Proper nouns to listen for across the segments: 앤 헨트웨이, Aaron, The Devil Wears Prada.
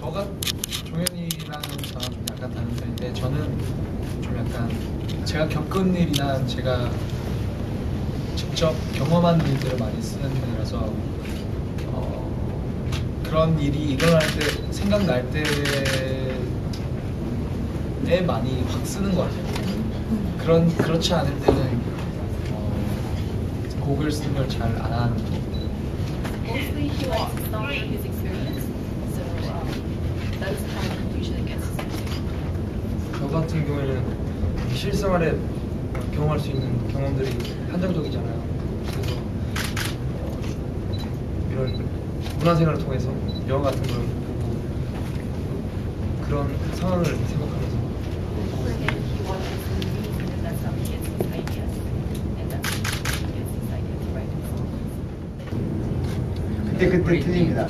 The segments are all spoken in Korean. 저가 종현이라는 사람은 약간 다른 편인데, 저는 좀 약간 제가 겪은 일이나 제가 직접 경험한 일들을 많이 쓰는 편이라서 그런 일이 일어날 때, 생각날 때에 많이 확 쓰는 것 같아요. 그렇지 않을 때는 곡을 쓰는 걸 잘 안 하는 것 같아요. Mostly he likes to talk about his experience, so that is how he usually gets it. 저 같은 경우에는 실생활에 경험할 수 있는 경험들이 한정적이잖아요. 그래서 이런 문화생활을 통해서 영화 같은 걸 보고 그런 상황을 생각하면서 그때 틀립니다.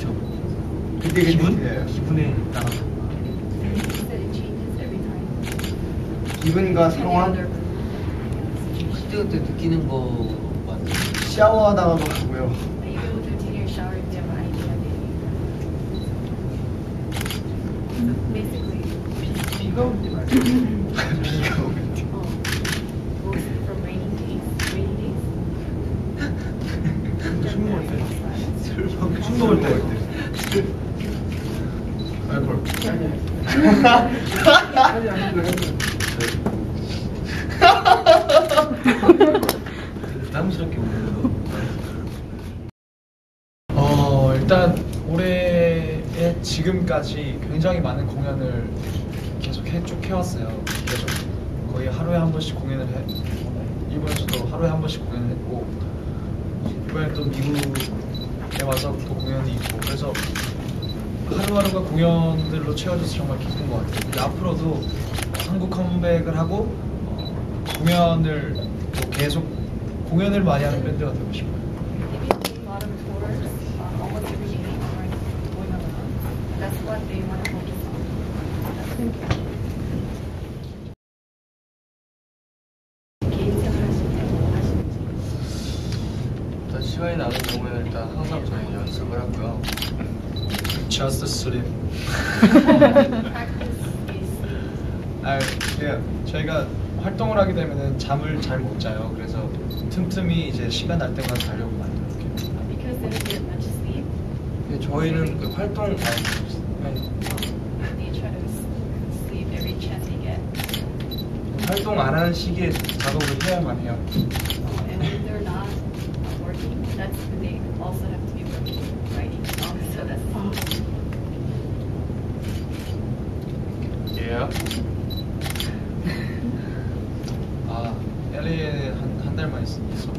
그때 기분에 따라 기분과 상황 그때 느끼는 거 맞아요. 샤워하다가도 가고요. 비가 올 때 말이야. 비가 올 때. 술 먹을 때. 알콜. 부담스럽게 오네요. 일단 올해에 지금까지 굉장히 많은 공연을 계속 쭉 해왔어요. 계속 거의 하루에 한 번씩 공연을 일본에서도 하루에 한 번씩 공연을 했고, 이번에 또 미국에 와서 또 공연이 있고, 그래서 하루하루가 공연들로 채워져서 정말 기쁜 것 같아요. 근데 앞으로도 한국 컴백을 하고 공연을 또 계속 공연을 많이 하는 밴드가 되고 싶어요. 일단 시간이 나는 경우에는 일단 항상 저희 연습을 하고요. Just sleep. 저희가 활동을 하게 되면은 잠을 잘 못 자요. 그래서 틈틈이 이제 시간 날 때마다 자려고 만들어요. 네, 저희는 그 활동 활동 안 하는 시기에 작업을 해야만 해요. LA에 한 달만 있었죠.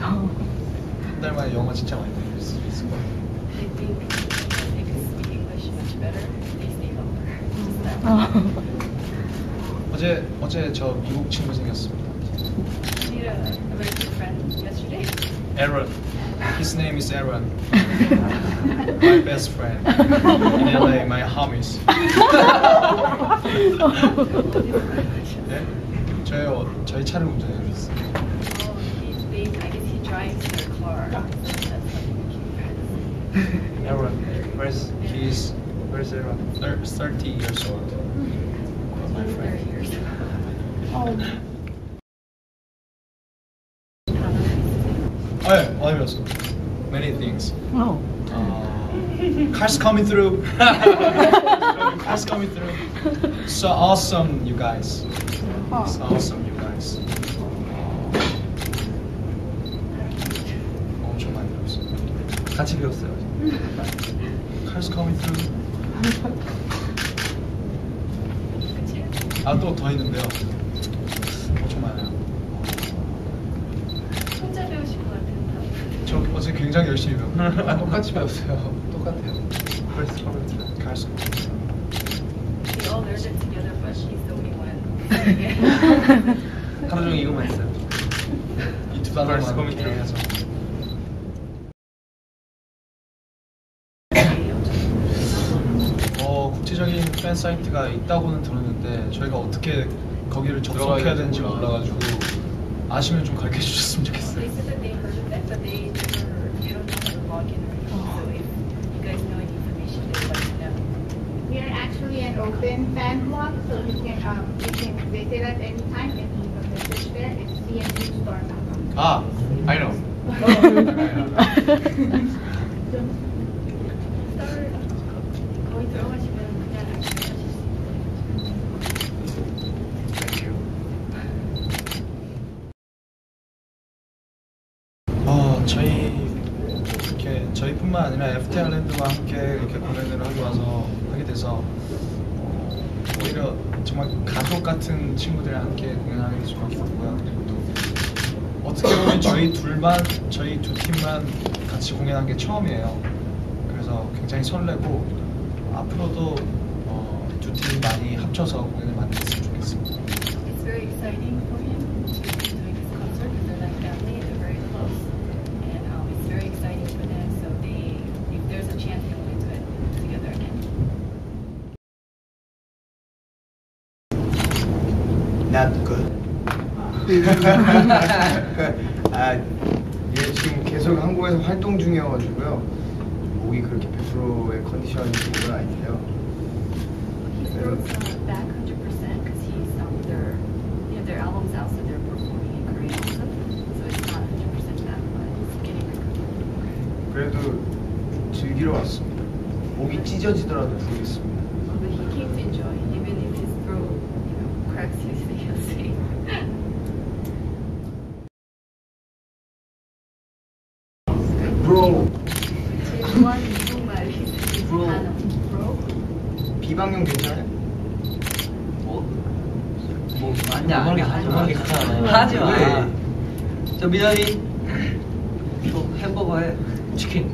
한 달만에 영어 진짜 많이 배울 수 있을 것 같아요. They think they could speak English much better if they stay longer. 어제 저 미국 친구 생겼습니다. I made an American friend yesterday. Aaron. His name is Aaron. My best friend. In LA, my homies. 네? 저희 차를 운전해 주셨어요. He drives their car. Aaron, where's Aaron? 30 years old. My friend here. Oh. 네, 많이 배웠어요. Many things. Oh. Cars coming through. Cars coming through. So awesome, you guys. So awesome, you guys. 엄청 많이 배웠어요. 같이 배웠어요. Cars coming through. 아, 또 더 있는데요. 엄청 많아요. 어제 굉장히 열심히 배웠어요. 똑같이 배웠어요. 똑같아요. 갈수 없어요. We all learned it together, but she's the only one. 하루 종일 이거만 했어요. 유튜브 한 번만 해야죠. 국제적인 팬 사이트가 있다고는 들었는데 저희가 어떻게 거기를 접속해야 되는지 몰라가지고 아시면 좀 가르쳐 주셨으면 좋겠어요. They don't have to log in or anything, so if guys know any information they want to know? We are actually an open fan blog, so you can visit at any time and you can visit there at cmdstore.com. Ah, I know. 저희뿐만 아니라 FT 아일랜드와 함께 이렇게 공연을 하고 와서 하게 돼서 오히려 정말 가족 같은 친구들과 함께 공연하게 돼서 좋았고요. 그리고 또 어떻게 보면 저희 두 팀만 같이 공연한 게 처음이에요. 그래서 굉장히 설레고 앞으로도 두 팀이 많이 합쳐서 공연을 만들었으면 좋겠습니다. It's very exciting for him to be doing this concert with the Life family. They're very close, and it's very exciting for them. There's a chance that we'll do it together again. Not good. 얘 지금 계속 한국에서 활동 중이어가지고요. 목이 그렇게 100%의 컨디션이 좋은 건 아닌데요. He throws back 100% because he's on their albums out, so they're performing in Korean also. So it's not 100% that, but it's getting recovered. 그래도 즐기러 왔습니다. 목이 찢어지더라도 부르겠습니다. But he came to enjoy, even if his throat, you know, cracks his face. Bro. Bro. 비방용 괜찮아요? 뭐 아니야. 아니야. 하지 마. 저 미나리 햄버거 해. 치킨.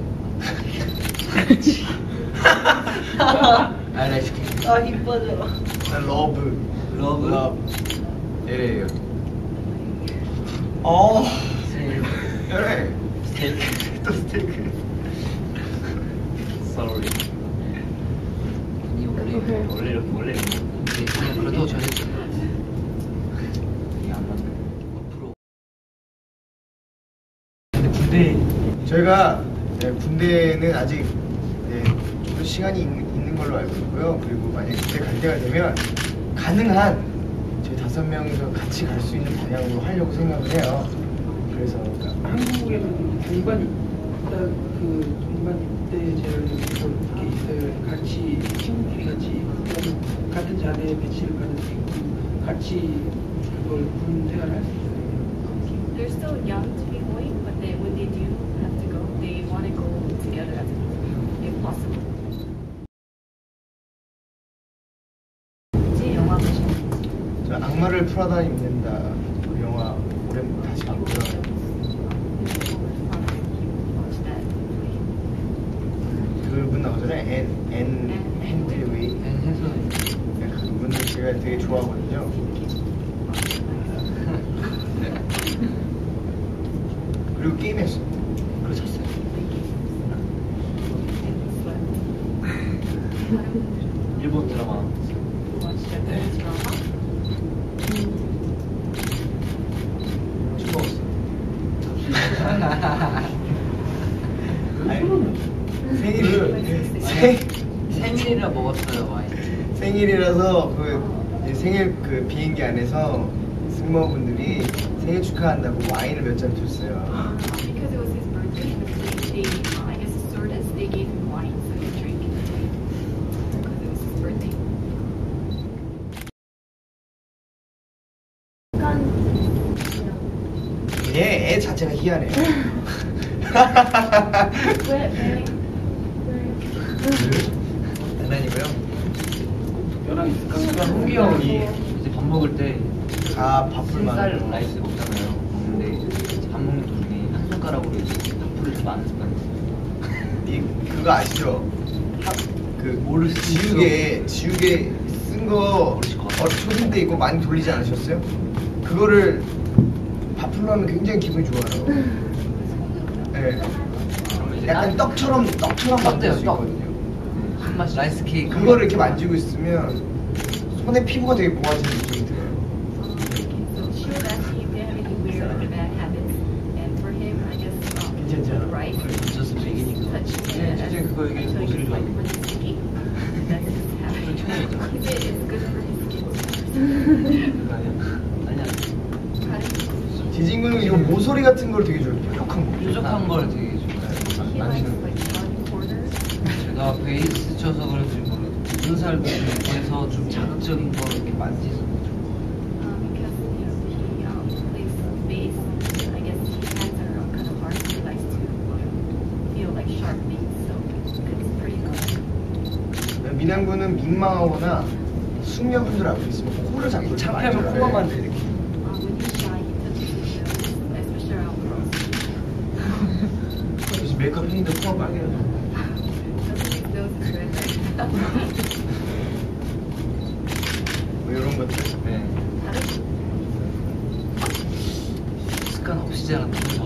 I like chicken. 아 이뻐져. I love. LA요. 어. LA. 스테이크. 또 스테이크. Sorry. 원래. 그래도 잘했죠. 이게 안 맞네. 근데 군대 저희가 군대는 아직 좀 시간이 있는 걸로 알고 있고요. 그리고 만약에 군대 갈 때가 되면 가능한 저희 5명이서 같이 갈 수 있는 방향으로 하려고 생각을 해요. 그래서 한국에는 동반 입대제를 이렇게 있어요. 같이 친구끼리 같이 같은 자리에 배치를 받을 수 있고 같이 그걸 군생활을 할 수 있어요. They're still young to be going, but when they do have to go, they want to go together as if possible. 이제 영화 보시면 저 악마를 프라다 입는다 그 영화 오랜만에 다시 봤고요. 그분 나오잖아요. 앤 헨트웨이. 그분을 제가 되게 좋아하거든요. 그리고 게임했어요. 그러셨어요. 일본 드라마. 네. 즐거웠어요. 생일이라 먹었어요. 와인. 생일이라서 생일 비행기 안에서 승무원분들이 생일 축하한다고 와인을 몇 잔 줬어요. Because it was his birthday, I guess the stewardess, they gave him wine, so he drank it because it was his birthday. 애 자체가 희한해요. 장난이고요. 특별한 습관과 홍기 형이 이제 밥 먹을 때 밥풀만 라이스 먹잖아요. 근데 밥 먹는 도중에 손가락으로 밥풀을 좀 많은 습관이 있어요. 그거 아시죠? 지우개 쓴 거 초딩 때 이거 많이 돌리지 않으셨어요? 그거를 밥풀로 하면 굉장히 기분이 좋아요. 네. 약간 떡처럼 만들 수 있거든요. 라이스 케이크 그거를 이렇게 만지고 있으면 손에 피부가 되게 모아지는 느낌이 들어요. Right? Just making it touch. Yeah, I think we're going to 모서리 같은 걸 되게 좋아해요. 뾰족한 거. 뾰족한 걸 되게 좋아해요. 제가 베이스 쳐서 그런지 모르겠는데 무슨 살들에서 좀 자극적인 걸 이렇게 만지서 미남 군은 민망하거나 숙녀분들 앞에 있으면 코를 자꾸 참으면 코만 돼 이렇게. 그래서 메이크업 했는데 코가 빨개요. 뭐 이런 것들. 네. 습관 없이 자란.